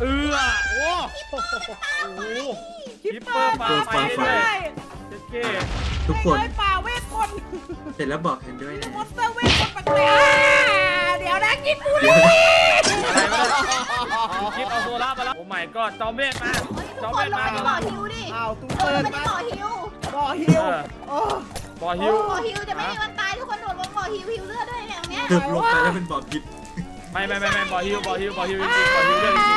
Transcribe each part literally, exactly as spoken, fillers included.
เออโอ้โหคิปเปอร์ปลาไฟได้เก๋ทุกคนปลาเวทคนเสร็จแล้วบอกกันด้วยนะมอนสเตอร์เวทคนปักเลยเดี๋ยวนะกินบุรีอะไรมาคิปเอาโซล่ามาแล้วโอ้ไม่ก็จอมเวทมาจอมเวทมาบ่อฮิวดิอ้าวตู้เปิดมาบ่อฮิวบ่อฮิวบ่อฮิวบ่อฮิวจะไม่มีวันตายทุกคนโดนบ่อฮิวฮิวเลือดด้วยอย่างเนี้ยเกือบลงไปแล้วเป็นบ่อคิปไม่ไม่ไม่บ่อฮิวบ่อฮิวบ่อฮิวจริงบ่อฮิวเรื่องจริง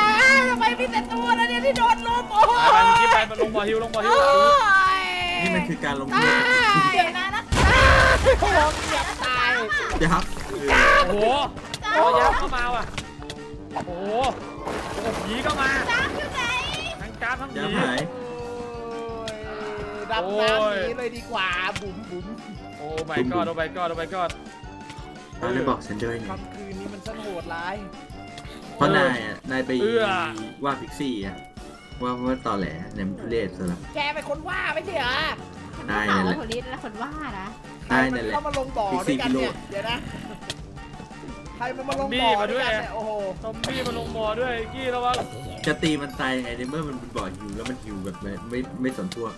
ทำไมมีแต่ตัวนะเนี่ยที่โดนลมโอ้ยไปคิปไปลงบ่อฮิวลงบ่อฮิวนี่มันคือการลงมือเดี๋ยวนะนะโอ้โหเกือบตายยับโอ้โหยับเข้ามาว่ะโอ้โหผีก็มาจ้าอยู่ไหนทั้งจ้าทั้งผีดับน้ำนี้เลยดีกว่าบุ๋มบุ๋มโอ้ใบกอดโอ้ใบกอดโอ้ใบกอดเราได้บอกฉันด้วยนี่ค่ำคืนนี้มันสนุกร้ายเพราะนายอ่ะนายไปว่าพิกซี่อ่ะว่าว่าต่อแหล่เนี่ยมันเล่นซะแล้วแกเป็นคนว่าไม่ใช่เหรอได้แหละคนนี้และคนว่านะได้แหละเขามาลงบ่อด้วยกันเนี่ยเดี๋ยวนะใครมันมาลงบ่อด้วยโอ้โหซอมบี้มาลงบ่อด้วยกี้แล้ววะจะตีมันตายไงในเมื่อมันเป็นบ่อหิวแล้วมันหิวแบบไม่ไม่สนตัว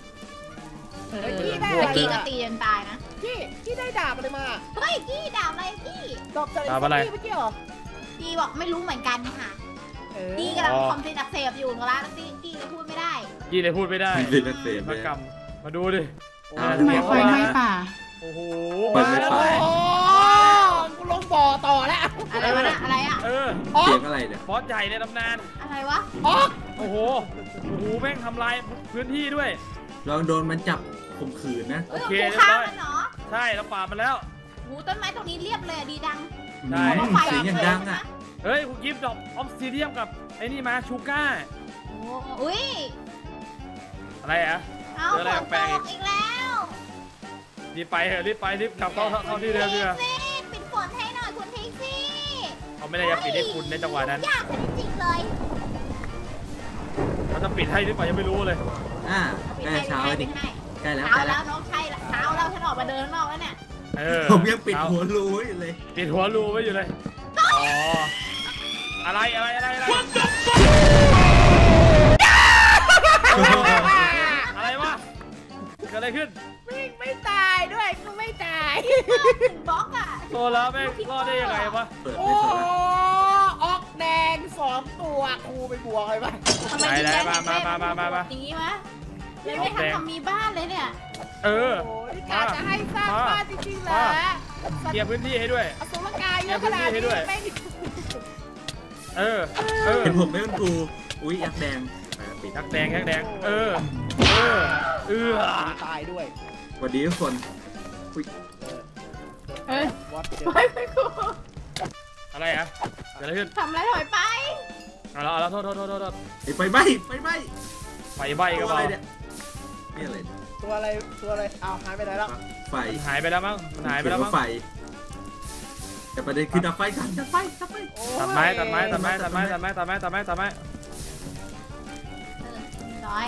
กี้ได้กี้ก็ตีจนตายนะกี้กี้ได้ดาบอะไรมาเฮ้ยกี้ดาบอะไรกี้ดอกจันทร์กี้เมื่อกี้เหรอกี้บอกไม่รู้เหมือนกันค่ะดีกำลังคอมพิวเตอร์เสพอยู่แล้วตีกี้เลยพูดไม่ได้กี้เลยพูดไม่ได้ตีนักเสพมากรรมมาดูดิไม่ไฟไม่ป่าโอ้โหมาแล้วโอ้กูลงบ่อต่อแล้วอะไรวะนะอะไรอ่ะเสียงอะไรเนี่ยฟอสใหญ่ในตำนานอะไรวะโอ้โหโอ้โหแม่งทำลายพื้นที่ด้วยลองโดนมันจับข่มขืนนะโอเคฆ่ามันเหรอใช่เราปราบมันแล้วหูต้นไม้ตรงนี้เรียบเลยดีดังใช่เสียงอย่างดังอ่ะเฮ้ยคุณกิฟต์ดอกออฟซิเดียมกับไอ้นี่มาชูก้าโอ้อุ๊ยอะไรอ่ะเอาฝนตกอีกแล้วรีบไปเหอะรีบไปรีบกลับเข้าเข้าที่เดิมเลยปิดฝนให้หน่อยคุณพิกซี่เขาไม่ได้จะปิดให้คุณในจังหวะนั้นยากจริงๆเลยเขาจะปิดให้หรือเปล่ายังไม่รู้เลยอ่าใกล้เช้าแล้วใกล้แล้วใกล้แล้วน้องใช่แล้วเช้าแล้วฉันออกมาเดินนอกแล้วเนี่ยผมยังปิดหัวรูอยู่เลยปิดหัวรูไว้อยู่เลยอ๋ออะไรอะไรอะไรอะไรอะไรวะเกิดอะไรขึ้นไม่ไม่ตายด้วยกูไม่ตายบล็อกอ่ะโซล่าแม่งรอดได้ยังไงวะโอ้ออกแดงสองตัวครูไปบวกอะไรวะทำไมถึงได้มามามามามาอย่างนี้วะยังไม่ทำมีบ้านเลยเนี่ยเออการจะให้สร้างบ้านจริงๆเหรอเกี่ยวพื้นที่ให้ด้วยอสุรกายเยอะขนาดนี้ไม่เออเออเห็นผมไม่เป็นครูอุ้ยยักษ์แดงปิดยักษ์แดงยักษ์แดงเออเออเออตายด้วยสวัสดีทุกคนอุ้ยเฮ้ยไปไปครูอะไรอ่ะเกิดอะไรขึ้นทำอะไรถอยไปเอาละเอาละโทษโทษโทษโทษไปใบไปใบไฟใบก็ว่านี่อะไรตัวอะไรตัวอะไรเอาหายไปไหนแล้วไฟหายไปแล้วมั้งหายไปแล้วมั้งไฟแต่ประเด็นคือดับไฟกันดับไฟดับไฟตัดไม้ตัดไม้ตัดไม้ตัดไม้ตัดไม้ตัดไม้ตัดไม้ตัดไม้ร้อย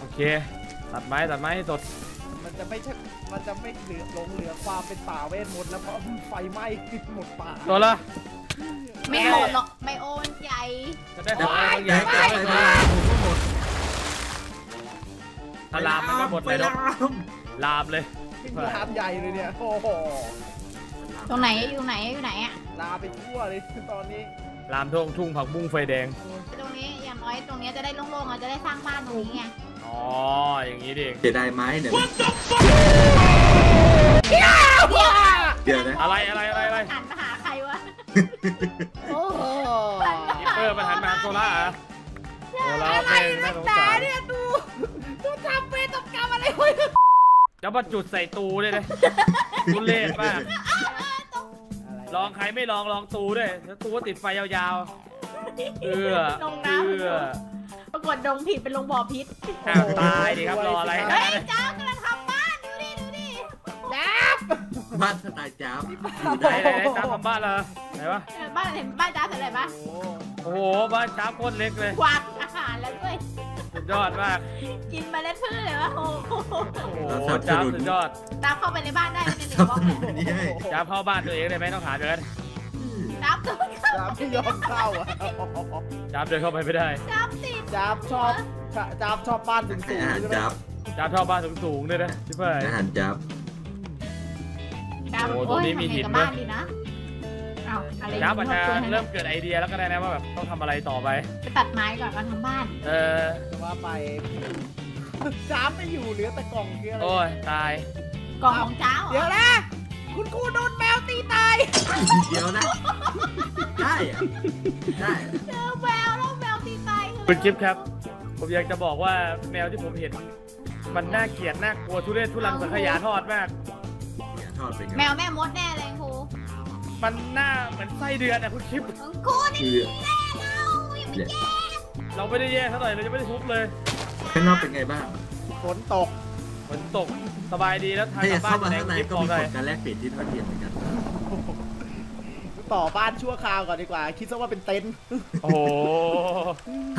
โอเคตัดไม้ตัดไม้ให้สดมันจะไม่ใช่มันจะไม่เหลือหลงเหลือความเป็นป่าเวทมนต์แล้วเพราะไฟไหม้กินหมดป่าตัวละไม่หมดหรอกไบโอมันใหญ่จะได้ของอะไรใหญ่ไปหมดลามมันก็หมดเลยลามเลยลามใหญ่เลยเนี่ยโอ้โหตรงไหนอยู่ไหนอยู่ไหนอะลามไปทั่วเลยตอนนี้ลามทุ่งทุ่งผักบุ้งไฟแดงตรงนี้อย่างน้อยตรงนี้จะได้โล่งๆเราจะได้สร้างบ้านตรงนี้ไงอ๋ออย่างนี้ดิจะได้ไหมเนี่ยเดี๋ยวนะอะไรอะไรอะไรอะไรหันมาหาใครวะโอ้โหยิปเปอร์มาหันมาโซล่าอะโซล่าเป็นนักตาเนี่ยดูดูทำเป็นตบกรรมอะไรวะจะมาจุดใส่ตูด้วยนะตูเล่นมากลองใครไม่ลองลองตูด้วยแล้วตูก็ติดไฟยาวๆเอือเอือปรากฏดงผิดเป็นลงบ่อพิษตายดิครับรออะไรเฮ้ยจ้ากำลังทำบ้านดูดิดูดิจ้าบ้านสไตล์จ้าไหนไหนจ้าทำบ้านเหรอไหนวะบ้านเห็นบ้านจ้าเสร็จเลยปะโอ้โหบ้านจ้าโคตรเล็กเลยกวาดอาหารแล้วด้วยสุดยอดมากกินมาแล้วเพื่อนเลยวะโอ้โหจ้าสุดยอดจ้าเข้าไปในบ้านได้ไหมเนี่ยจ้าเข้าบ้านตัวเองได้ไหมต้องหาเดินจ้า จาบไม่ยอมเข้าอ่ะจาบเดินเข้าไปไม่ได้จาบติดจาบชอบจาบชอบบ้านสูงสูงใช่ไหมจาบชอบบ้านสูงสูงด้วยนะใช่ไหมอาหารจาบโอ้ตรงนี้มีหินด้วยจาบอาจจะเริ่มเกิดไอเดียแล้วก็ได้นะว่าแบบต้องทำอะไรต่อไปไปตัดไม้ก่อนแล้วทำบ้านเออจะว่าไปจาบไม่อยู่เหลือแต่กล่องเกลือโอ้ยตายกล่องของจาบเดี๋ยวนะคุณครูโดนแมวตีตายเดี๋ยวนะได้ได้เจอแมวแล้วแมวตีตายคุณคลิปครับผมอยากจะบอกว่าแมวที่ผมเห็นมันน่าเกลียดน่ากลัวทุเรศทุรังสังขยาทอดมากแมวแม่มดแน่เลยครูมันหน้าเหมือนไส้เดือนอ่ะคุณคลิปครูนี่แย่เราอย่าไปแย่เราไม่ได้แย่เท่าไหร่เราจะไม่ได้ทุบเลยข้างนอกเป็นไงบ้างฝนตกฝนตกสบายดีแล้วทางบ้านในคลิปก็มีผลการแลกเปลี่ยนที่เท่าเทียมเหมือนกันต่อบ้านชั่วคราวก่อนดีกว่าคิดซะว่าเป็นเต็นท์โอ้โห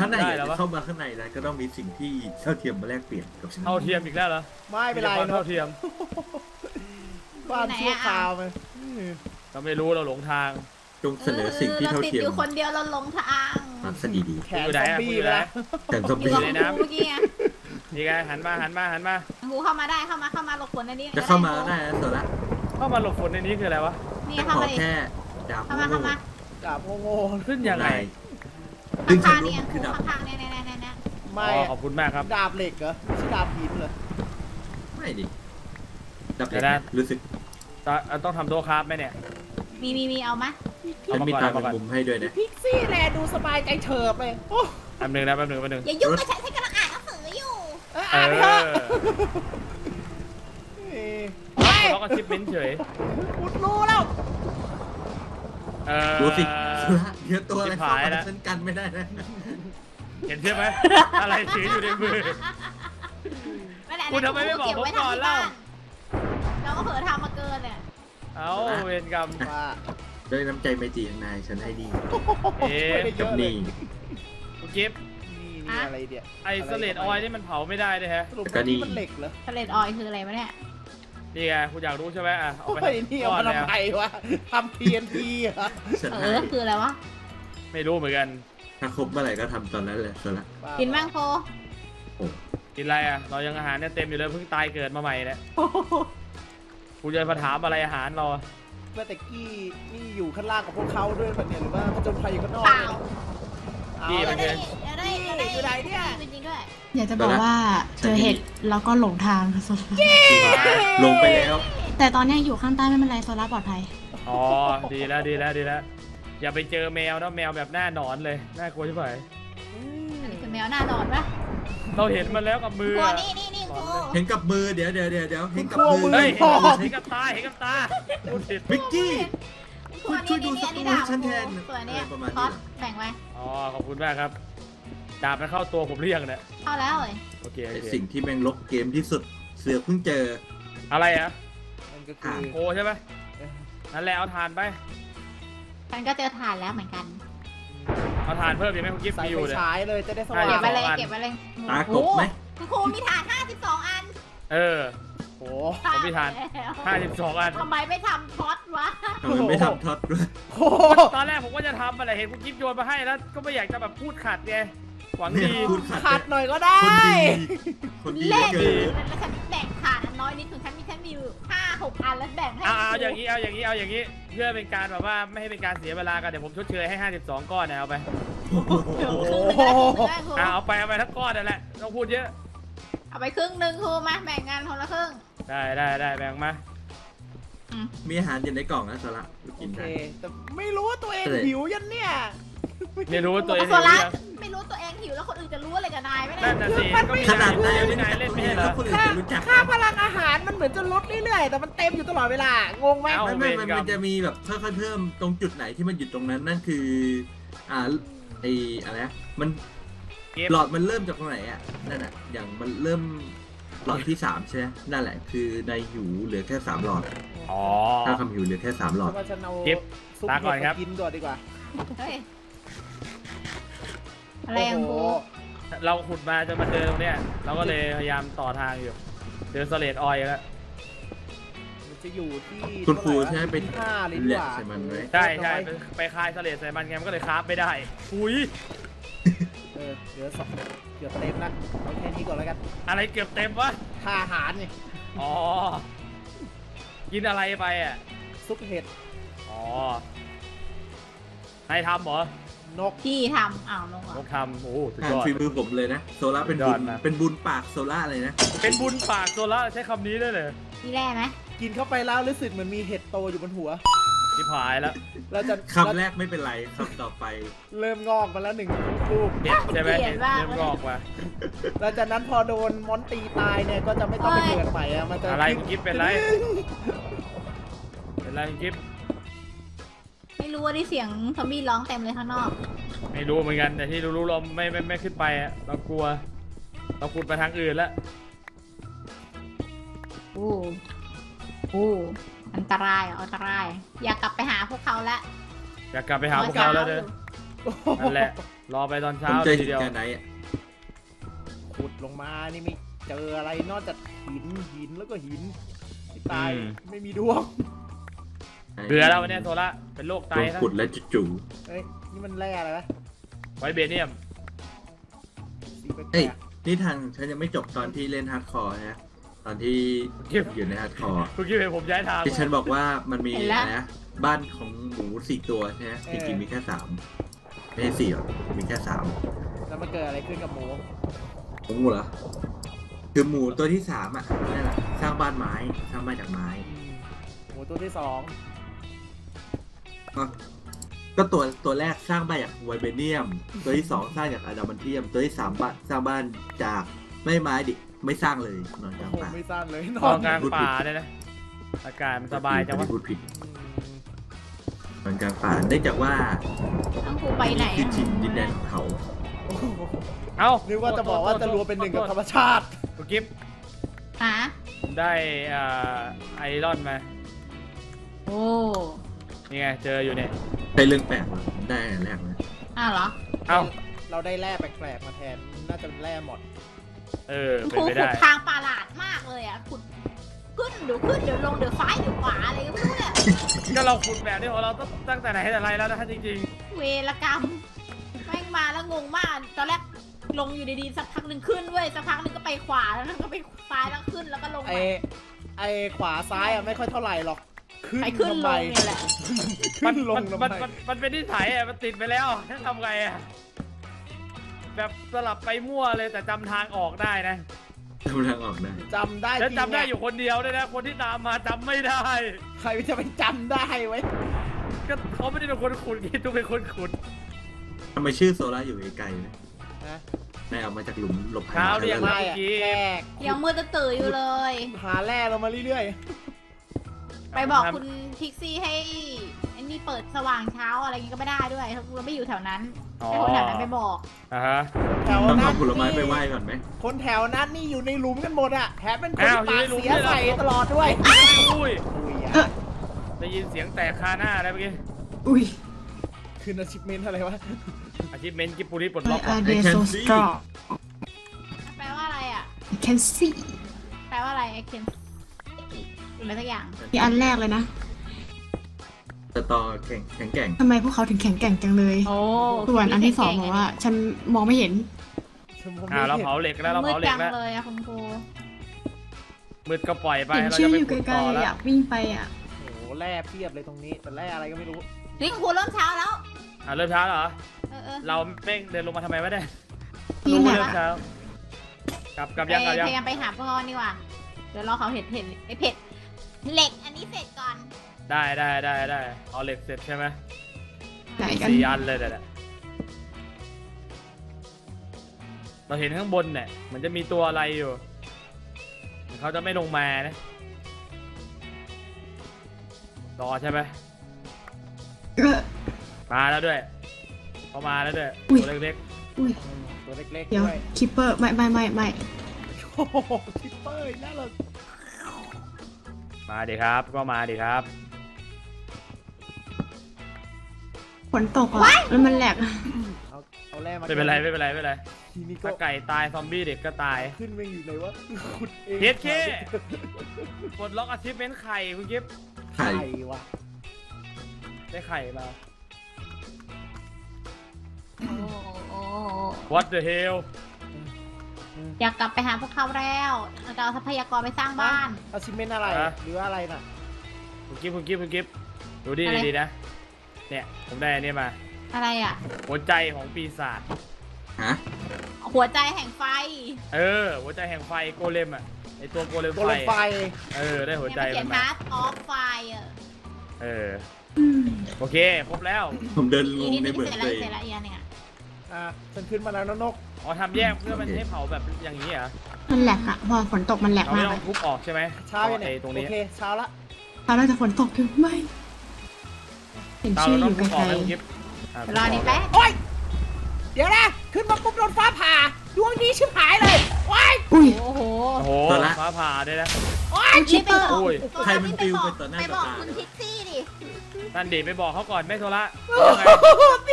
ข้างในเข้ามาข้างในแล้วก็ต้องมีสิ่งที่เท่าเทียมมาแลกเปลี่ยนกับเท่าเทียมอีกแล้วเหรอไม่เป็นไรเท่าเทียมบ้านชั่วคราวมั้ยเราไม่รู้เราหลงทางจงเสนอสิ่งที่เท่าเทียมอยู่คนเดียวเราหลงทางมันสนิทดีแขนซอมบี้แล้วแต่ซอมบี้ในน้ำนี่ไงหันมาหันมาหันมางูเข้ามาได้เข้ามาเข้ามาหลบฝนในนี้จะเข้ามาได้แล้วตัวละเข้ามาหลบฝนในนี้คืออะไรวะนี่เข้ามาแค่จับเข้ามาเข้ามาจับโง่ขึ้นยังไงขึ้นข้างนี่คือข้างข้างเนี่ยเนี่ยเนี่ยเนี่ยไม่ขอบคุณมากครับดาบเหล็กเหรอไม่ใช่ดาบหินเหรอไม่ดิดาบเหล็กรู้สึกต้องทำโดคราฟไหมเนี่ยมีมีมีเอาไหมเอามีตาเป็นมุมให้ด้วยนะพิกซี่แลดูสบายใจเฉิบเลยแป๊บหนึ่งนะแป๊บหนึ่งแป๊บหนึ่งอย่ายุ่งกับฉันให้กำลังอ่านหนังสืออยู่อ่านเถอะเขาก็ชิปเม้นเฉยมุดรู้แล้วดูสิเยอะตัวอะไรเข้ามาฉันกันไม่ได้นะเห็นใช่ไหมอะไรถืออยู่ในมือคุณทำไมไม่บอกผมก่อนเล่าเราก็เผลอทำมาเกินเนี่ยเอาเวรกรรมด้วยน้ำใจไม่จีนนายฉันให้ดีกับนี่กิฟอะไรเดี๋ยวไอสเลตออยนี่มันเผาไม่ได้เลยฮะก็นี่มันเหล็กเหรอสเลตออยคืออะไรวะเนี่ยนี่ไงคุณอยากรู้ใช่ไหมอ่ะเอาไปนี่เอามาทำไงวะทำ ที เอ็น ที อ่ะเออคืออะไรวะไม่รู้เหมือนกันถ้าครบเมื่อไหร่ก็ทำตอนนั้นเลยสิละกินบ้างโคกินอะไรอ่ะเรายังอาหารเนี่ยเต็มอยู่เลยเพิ่งตายเกิดมาใหม่แหละคุณจะมาถามอะไรอาหารเราเมื่อตะกี้นี่อยู่ข้างล่างกับพวกเขาด้วยป่ะเนี่ยหรือว่าเขาจมพายอยู่ข้างนอกดีไปเลยอยากจะบอกว่าเจอเห็ดแล้วก็หลงทางค่ะโซล่าลงไปแล้วแต่ตอนนี้อยู่ข้างใต้ไม่เป็นไรโซล่าปลอดภัยอ๋อดีแล้วดีแล้วดีแล้วอย่าไปเจอแมวนะแมวแบบหน้าหนอนเลยน่ากลัวใช่ไหมอันนี้คือแมวหน้าหนอนปะเราเห็นมันแล้วกับมือนี่นี่นี่เห็นกับมือเดี๋ยวเดี๋ยวเดี๋ยวเห็นกับมือเห็นกับตาเห็นกับตาวิกกี้ช่วยดูสักตัวฉันแทนตัวนี้คอสแบ่งไว้อ๋อขอบคุณมากครับดาบมันเข้าตัวผมเรียกเนี่ยเข้าแล้วเลยโอเคสิ่งที่แม่งลบเกมที่สุดเสือเพิ่งเจออะไรอ่ะมันก็คือโคใช่ไหมนั่นแหละเอาถ่านไปมันก็เจอถ่านแล้วเหมือนกันเอาถ่านเพิ่มยังไม่คงกิฟต์มีอยู่เลยใช้เลยจะได้สว่างเก็บไปเลยเก็บไปเลยตากบไหมโคมีถ่านห้าสิบสองอันเออโอ้ผมไม่ทันห้าสิบสองอันทำไมไม่ทำท็อตวะทำไมไม่ทำท็อตด้วยตอนแรกผมก็จะทำอะไรเห็นคุณกิ๊บโยนมาให้แล้วก็ไม่อยากจะแบบพูดขัดไงหวังดีขัดหน่อยก็ได้คนดีเล่นดีแล้วฉันแบ่งขาดน้อยนิดส่วนฉันมีฉันมีห้าหกอันแล้วแบ่งให้เอาอย่างนี้เอาอย่างนี้เอาอย่างนี้เพื่อเป็นการแบบว่าไม่ให้เป็นการเสียเวลากันเดี๋ยวผมชดเชยให้ห้าสิบสองก้อนนะเอาไปเอาไปเอาไปทั้งก้อนนั่นแหละต้องพูดเยอะเอาไปครึ่งหนึ่งครูมาแบ่งงานคนละครึ่งได้ได้ได้แบ่งมามีอาหารอยู่ในกล่องนะโซล่ากินได้แต่ไม่รู้ว่าตัวเองหิวยันเนี่ยไม่รู้ว่าตัวเองหิวไม่รู้ตัวเองหิวแล้วคนอื่นจะรู้อะไรกับนายไม่ได้ขนาดนายไม่นายเล่นไม่ได้หรอค่าพลังอาหารมันเหมือนจะลดเรื่อยๆแต่มันเต็มอยู่ตลอดเวลางงไหมไม่ไม่มันจะมีแบบค่อยๆเพิ่มตรงจุดไหนที่มันหยุดตรงนั้นนั่นคืออ่าไออะไรมันหลอดมันเริ่มจากตรงไหนอ่ะนั่นอ่ะอย่างมันเริ่มหลอดที่สามใช่ไหมนั่นแหละคือในหิวเหลือแค่สามหลอดอ๋อถ้าคำหิวเหลือแค่สามหลอดเก็บตาก่อนครับกินก่อนดีกว่าอะไรอย่างโหเราขุดมาจนมาเจอตรงเนี้ยเราก็เลยพยายามต่อทางอยู่เจอสเลตออยแล้วเจ จะอยู่ที่คุณครูใช่ไปฆ่าลิลาใส่มันไว้ใช่ใช่ไปคายเสลดใส่มันไงมันก็เลยคาบไม่ได้อุ้ยเออเดี๋ยวสองเกือบเต็มละเอาแค่นี้ก่อนแล้วกันอะไรเกือบเต็มวะทาหารนี่อ๋อกินอะไรไปอ่ะซุปเห็ดอ๋อนายทำเหรอนกพี่ทำอ้าวนกนกทำโอ้สุดยอดฝีมือผมเลยนะโซล่าเป็นบุญเป็นบุญปากโซล่าเลยนะเป็นบุญปากโซล่าใช้คำนี้ได้เลยนี่แร่ไหมกินเข้าไปแล้วรู้สึกเหมือนมีเห็ดโตอยู่บนหัวชิบหายแล้วเราจะคำแรกไม่เป็นไรคำต่อไปเริ่มงอกมาแล้วหนึ่งลูกเห็ดใช่ไหมเห็ดเริ่มงอกมาแล้วจากนั้นพอโดนมอนตีตายเนี่ยก็จะไม่ต้องไปเกิดใหม่อะมันจะอะไรกิ๊บเป็นไรเป็นไรกิ๊บไม่รู้ว่าได้เสียงทอมบี้ร้องเต็มเลยข้างนอกไม่รู้เหมือนกันแต่ที่รู้ๆเราไม่ไม่ไม่ขึ้นไปเรากลัวเราขุดไปทางอื่นแล้วโอ้โอ้อันตรายอันตรายอยากกลับไปหาพวกเขาละอยากกลับไปหาพวกเขาแล้วเด้อนั่นแหละรอไปตอนเช้าทีเดียวขุดลงมานี่ไม่เจออะไรนอกจากหินหินแล้วก็หินที่ตายไม่มีดวงเบื่อแล้ววันนี้โซล่าเป็นโรคไตแล้วขุดและจุ่มเฮ้ยนี่มันแร่อะไรวะไวเบเนียมเฮ้ยนี่ทางฉันยังไม่จบตอนที่เล่นฮาร์ดคอร์นะตอนที่อยู่ในฮาร์ดคอร์คุณคิดเห็นผมย้ายทางที่ฉันบอกว่ามันมีนะบ้านของหมูสี่ตัวใช่ไหมจริงๆมีแค่สามไม่ใช่สี่หรอกมีแค่สามแล้วมันเกิดอะไรขึ้นกับหมูหมูเหรอคือหมูตัวที่สามอ่ะนั่นแหละสร้างบ้านไม้สร้างบ้านจากไม้หมูตัวที่สองก็ตัวตัวแรกสร้างบ้านจากไวเบเนียมตัวที่สองสร้างจากอะดามันเทียมตัวที่สามบ้านสร้างบ้านจากไม้ไม้ดิไม่สร้างเลยนอนกลางป่าไม่สร้างเลยนอนกลางป่าเลยนะอากาศมันสบายจังวะพูดผิดนอนกลางป่าได้จากว่าต้องกูไปไหนที่ชินดินแดนของเขาเอ้านึกว่าจะบอกว่าจะรวมเป็นหนึ่งกับธรรมชาติกูกิฟต์ฮะได้อ่าไอรอนมาโอ้นี่ไงเจออยู่เนี่ยได้เรื่องแปลกมาได้แรกเลยอ้าวเหรอเอ้าเราได้แร่แปลกๆมาแทนน่าจะเป็นแร่หมดเออเป็นไปได้ขุดทางประหลาดมากเลยอ่ะขุดขึ้นเดี๋ยวขึ้นเดี๋ยวลงเดี๋ยวซ้ายเดี๋ยวขวาอะไรก็ไม่รู้เนี่ยก็เราขุดแบบนี้ของเราตั้งแต่ไหนแต่ไรแล้วนะจริงๆเวรกรรมแม่งมาแล้วงงมากตอนแรกลงอยู่ดีๆสักพักหนึ่งขึ้นเว้ยสักพักหนึ่งก็ไปขวาแล้วก็ไปซ้ายแล้วขึ้นแล้วก็ลงไอ้ไอ้ขวาซ้ายอ่ะไม่ค่อยเท่าไหร่หรอกไปขึ้นลงนี่แหละมันลงมันมันเป็นที่ไถ่อะมันติดไปแล้วนั่นทำไงอะแบบสลับไปมั่วเลยแต่จำทางออกได้นะจำทางออกได้จำได้แล้วจำได้อยู่คนเดียวด้วยนะคนที่ตามมาจำไม่ได้ใครจะไปจำได้ไว้ก็เขาไม่ได้เป็นคนขุดที่ตัวเป็นคนขุดทำไมชื่อโซล่าอยู่ไกลๆนะแม่เอามาจากหลุมหลบภัยแล้วยังไงยังมืดตื่นอยู่เลยหาแร่เรามาเรื่อยไปบอกคุณทิกซี่ให้อันนี้เปิดสว่างเช้าอะไรงี้ก็ไม่ได้ด้วยเราไม่อยู่แถวนั้นให้คนแถวนั้นไปบอกอ่าฮะแถวนั้นผลไม้ไปไหว้ก่อนไหมคนแถวนั้นนี่อยู่ในหลุมกันหมดอ่ะแถมเป็นคนปากเสียใส่ตลอดด้วยอุ้ยได้ยินเสียงแตกคาหน้าอะไรเมื่อกี้อุ้ยคืออาชีพเมนอะไรวะอาชีพเมนกิปุริปลดล็อกไอแคนซี่แปลว่าอะไรอ่ะไอแคนซี่แปลว่าอะไรไอแคนอะไรสักอย่างมีอันแรกเลยนะแต่ต่อแข่งแข่งแข่งทำไมพวกเขาถึงแข่งแข่งจังเลยส่วนอันที่สองบอกว่าฉันมองไม่เห็นอ่าเราเผาเหล็กแล้วเราเผาเหล็กแล้วมืดจังเลยอะคุณครูมืดก็ปล่อยไปเราจะไปขุดต่อแล้ววิ่งไปอะโอ้โหแร่เพียบเลยตรงนี้แต่แร่อะไรก็ไม่รู้นี่คุณครูเริ่มเช้าแล้วอ่าเริ่มเช้าเหรอเราเป้งเดินลงมาทำไมวะเนี่ยเริ่มเช้ากลับกลับยังกลับยังพยายามไปหาพ่อนี่ว่ะเดี๋ยวรอเขาเห็นเห็นไอ้เผ็ดเหล็กอันนี้เสร็จก่อนได้ได้ได้ได้เอาเหล็กเสร็จใช่ไหมไหนกันสี่อันเลยเด็ดเราเห็นข้างบนเนี่ยมันจะมีตัวอะไรอยู่เขาจะไม่ลงมานะรอใช่ไหมมาแล้วด้วยเขามาแล้วด้วยตัวเล็กๆตัวเล็กๆเดี๋ยวคิปเปอร์ไม่ไม่ไม่ไม่โอ้โหคิปเปอร์น่ารักมาดิครับก็มาดิครับฝนตกอ่ะแล้วมันแหลกเอาแร่มาไม่เป็นไรไม่เป็นไรไม่เป็นไร ทีนี้ก็ไก่ตายซอมบี้เด็กก็ตายขึ้นไม่อยู่ไหนวะคุณเองเฮ็ดเคกดล็อกอาชีพเป็นไข่คุณกิ๊บไข่วะได้ไข่มาวัดเดอะเฮลอยากกลับไปหาพวกเขาแล้วจะเอาทรัพยากรไปสร้างบ้านอาชีพเป็นอะไรหรืออะไรน่ะคุณกิ๊บคุณกิ๊บคุณกิ๊บดูดีดีนะเนี่ยผมได้อันนี้มาอะไรอ่ะหัวใจของปีศาจฮะหัวใจแห่งไฟเออหัวใจแห่งไฟโกเลมอ่ะไอตัวโกเลมไฟเออได้หัวใจมาเขียนมาร์ทออฟไฟเออโอเคครบแล้วผมเดินลงในเบิร์ดเลยอ่ะฉันขึ้นมาแล้วนกอ๋อทำแยกเพื่อมันให้เผาแบบอย่างนี้เหรอมันแหลกอ่ะพอฝนตกมันแหลกมากเราต้องทุบออกใช่ไหมเช้าเนี่ยตรงนี้โอเคเช้าละเช้าเราจะฝนตกหรือไม่เห็นชื่ออยู่ไกลๆรอหนิแป๊ะโอ๊ยเดี๋ยวนะขึ้นมาปุ๊บโดนฟ้าผ่าดวงนี้ชิบหายเลยโอ๊ยโอ้โหโอ้โหฟ้าผ่าได้นะโอ๊ยชิบะใครมันติวไปต่อหน้าต่อตาไปบอกคุณพิกซี่ดิตันเดชไปบอกเขาก่อนแม่โซล่า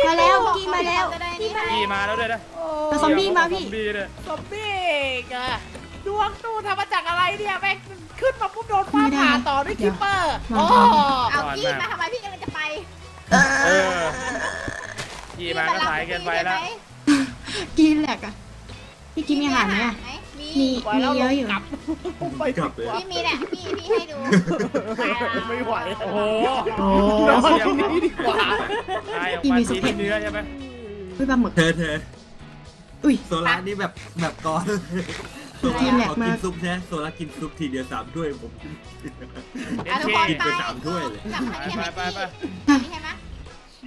มาแล้วกี่มาแล้วกี่มาแล้วด้วยนะซอมบี้มาพี่ซอมบี้กะดวงตู้ทำมาจากอะไรเนี่ยแม่ขึ้นมาปุ๊บโดนฟ้าผ่าต่อด้วยคิปเปอร์โอ้เอาพี่มาทำไมพี่กำลังจะไปกี่มาก็สายเกินไปแล้วกินแหลกอ่ะพี่กินมีอาหารไหมมีมีเยอะอยู่พี่มีแหละพี่พี่ให้ดูไม่ไหวโอ้โหน้องคนนี้ดีกว่าใช่พี่มีสุกเผ็ดเนื้อใช่ไหมพี่ปลาหมึกเธอเธออุ้ยโซล่านี่แบบแบบก้อนกินแหลกมากซุปใช่โซล่ากินซุปทีเดียวสามถ้วยผมกินไปสามถ้วยเลยไปไปไป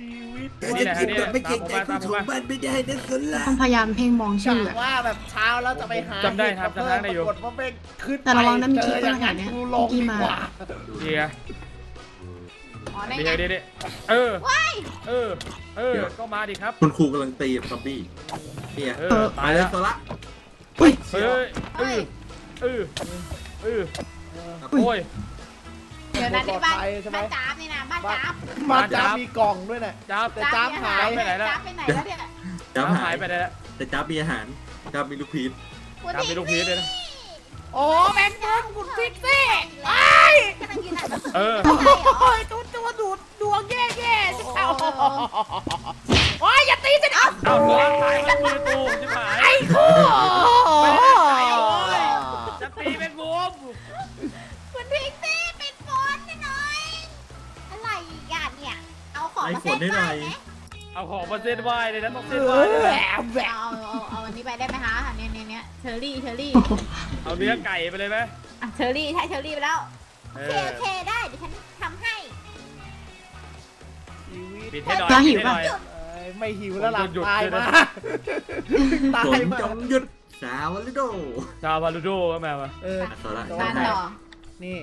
ชีวิตไม่ได้ไม่เก่งใจคุณชมบ้านไม่ได้นั่นสุดละต้องพยายามเพ่งมองชื่อว่าแบบเช้าแล้วจะไปหาจำได้ครับจำได้ในอยู่แต่ระวังนะมีคิปเปอร์หาเนี่ยกี่มาเดี๋ยวเดี๋ยวเดี๋ยวเออเออเออก็มาดิครับคุณครูกำลังตีซอมบี้เนี่ยตายแล้วตัวละเฮ้ยเฮ้ยเออเออโอ้ยเดี๋ยวนั้นที่บ้านบ้านจ้าบนี่นะบ้านจ้าบบ้านจ้าบมีกล่องด้วยนะจ้าบแต่จ้าบหายไปไหนแล้วจ้าบหายไปไหนแล้วแต่จ้าบมีอาหารจ้าบมีลูกพีชจ้าบมีลูกพีชเลยนะโอ้แมงมุมคุณพิกซี่ไอ้เออโอ้ยตัวตัวดูดดวงแย่แย่จะเอาโอ้ยอย่าตีฉันเอาเอาตัวหายไปมือตูมจะหายไอ้คู่จะตีเป็นบูมคุณพิกซี่เป็นฝนหน่อยอะไรกันเนี่ยเอาของมาเส้นไหวเอาของมาเส้นไหวเลยนะต้องเส้นไหวเอาเอาอันนี้ไปได้ไหมคะเนี่ยเนี่ยเนี่ยเชอรี่เชอรี่เอาเนื้อไก่ไปเลยไหมอ่ะเชอรี่ใช่เชอรี่ไปแล้วโอเคโอเคได้เดี๋ยวฉันทำให้ปิดให้หน่อยปิดให้หน่อยไม่หิวแล้วล่ะตายมาตายมาหยุดซาวาลูโดซาวาลูโดก็มามาเออตายต่อนี่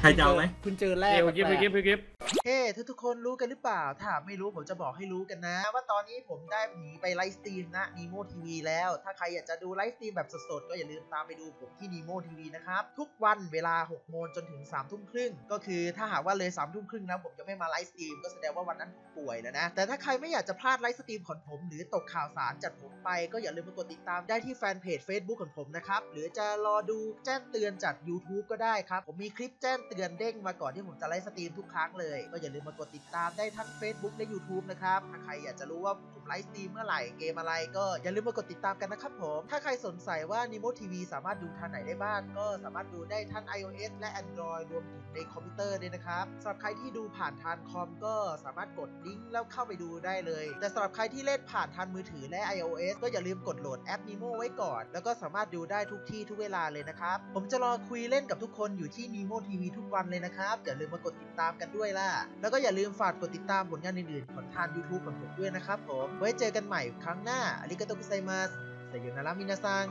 ใครเจ้าไหมคุณเจอแรกเก็บเก็บเก็บเฮ้ทุกทุกคนรู้กันหรือเปล่าถ้าไม่รู้ผมจะบอกให้รู้กันนะว่าตอนนี้ผมได้หนีไปไลฟ์สตรีมนะ Nemo ที วี แล้วถ้าใครอยากจะดูไลฟ์สตรีมแบบสดๆก็อย่าลืมตามไปดูผมที่ Nemo ที วี นะครับทุกวันเวลาหกโมงจนถึงสามทุ่มครึ่งก็คือถ้าหากว่าเลยสามทุ่มครึ่งนะผมจะไม่มาไลฟ์สตรีมก็แสดงว่าวันนั้นผมป่วยแล้วนะแต่ถ้าใครไม่อยากจะพลาดไลฟ์สตรีมของผมหรือตกข่าวสารจากผมไปก็อย่าลืมกดติดตามได้ที่แฟนเพจ Facebook ของผมนะครับหรือจะรอดูแจ้งเตือนจาก YouTube ก็ได้ครับผมมีคลิปแจ้งเตือนเด้งมาก่อนที่ผมจะไลฟ์สตรีมทุกครั้งเลยก็อย่าลืมมากดติดตามได้ทั้ง Facebook และ YouTube นะครับถ้าใครอยากจะรู้ว่าผมไลฟ์สตรีมเมื่อไหร่เกมอะไรก็อย่าลืมมากดติดตามกันนะครับผมถ้าใครสนใจว่า Nemo ที วี สามารถดูทางไหนได้บ้างก็สามารถดูได้ทั้ง iOS และ Android รวมถึงในคอมพิวเตอร์ด้วยนะครับสำหรับใครที่ดูผ่านทางคอมก็สามารถกดลิงก์แล้วเข้าไปดูได้เลยแต่สำหรับใครที่เล่นผ่านทางมือถือและ iOS ก็อย่าลืมกดโหลดแอป Nemo ไว้ก่อนแล้วก็สามารถดูได้ทุกที่ทุกเวลาเลยนะครับผมจะรอคุยเล่นกับทุกคนอยู่ที่ Nemo ที วี ทุกวันเลยนะครับอย่าลืมมากดติดตามกันด้วยล่ะแล้วก็อย่าลืมฝากกดติดตามผลงานอื่นๆของทาง YouTube ของผมด้วยนะครับผมไว้เจอกันใหม่ครั้งหน้าอาริกาโตกุไซมัส ไซโยนารามินาซัง